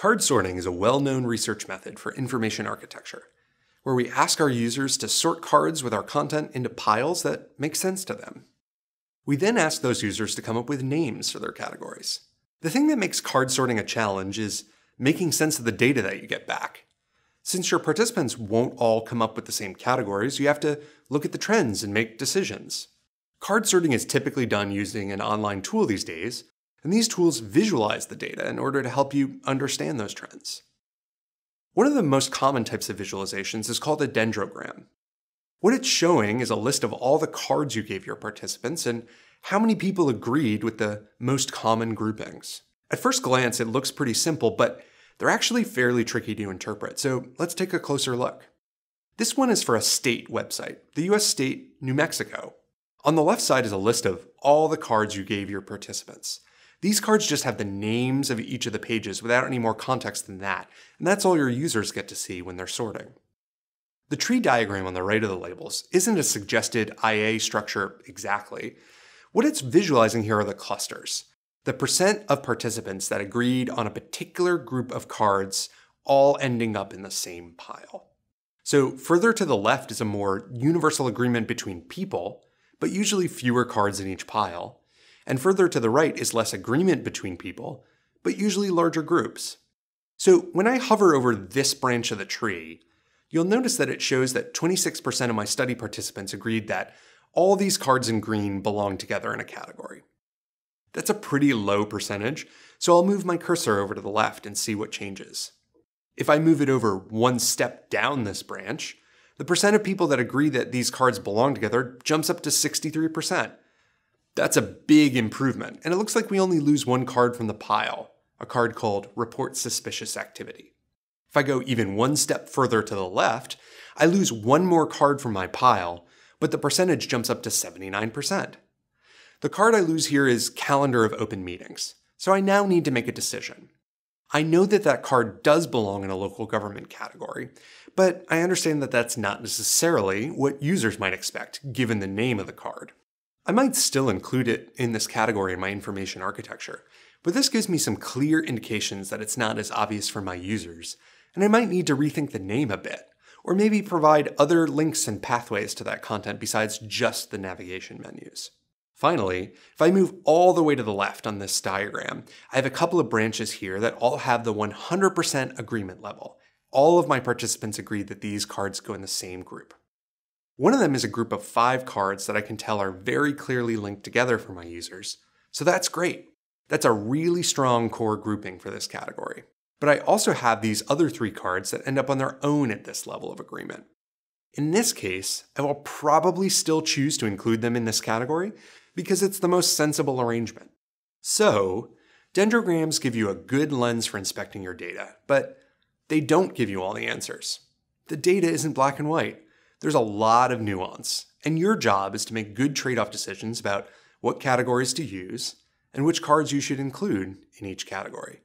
Card sorting is a well-known research method for information architecture, where we ask our users to sort cards with our content into piles that make sense to them. We then ask those users to come up with names for their categories. The thing that makes card sorting a challenge is making sense of the data that you get back. Since your participants won't all come up with the same categories, you have to look at the trends and make decisions. Card sorting is typically done using an online tool these days, and these tools visualize the data in order to help you understand those trends. One of the most common types of visualizations is called a dendrogram. What it's showing is a list of all the cards you gave your participants and how many people agreed with the most common groupings. At first glance, it looks pretty simple, but they're actually fairly tricky to interpret, so let's take a closer look. This one is for a state website, the US state New Mexico. On the left side is a list of all the cards you gave your participants. These cards just have the names of each of the pages without any more context than that, and that's all your users get to see when they're sorting. The tree diagram on the right of the labels isn't a suggested IA structure exactly. What it's visualizing here are the clusters, the percent of participants that agreed on a particular group of cards all ending up in the same pile. So further to the left is a more universal agreement between people, but usually fewer cards in each pile. And further to the right is less agreement between people, but usually larger groups. So when I hover over this branch of the tree, you'll notice that it shows that 26% of my study participants agreed that all these cards in green belong together in a category. That's a pretty low percentage, so I'll move my cursor over to the left and see what changes. If I move it over one step down this branch, the percent of people that agree that these cards belong together jumps up to 63%. That's a big improvement, and it looks like we only lose one card from the pile, a card called Report Suspicious Activity. If I go even one step further to the left, I lose one more card from my pile, but the percentage jumps up to 79%. The card I lose here is Calendar of Open Meetings, so I now need to make a decision. I know that that card does belong in a local government category, but I understand that that's not necessarily what users might expect, given the name of the card. I might still include it in this category in my information architecture, but this gives me some clear indications that it's not as obvious for my users, and I might need to rethink the name a bit, or maybe provide other links and pathways to that content besides just the navigation menus. Finally, if I move all the way to the left on this diagram, I have a couple of branches here that all have the 100% agreement level. All of my participants agreed that these cards go in the same group. One of them is a group of 5 cards that I can tell are very clearly linked together for my users, so that's great. That's a really strong core grouping for this category. But I also have these other 3 cards that end up on their own at this level of agreement. In this case, I will probably still choose to include them in this category because it's the most sensible arrangement. So, dendrograms give you a good lens for inspecting your data, but they don't give you all the answers. The data isn't black and white. There's a lot of nuance, and your job is to make good trade-off decisions about what categories to use and which cards you should include in each category.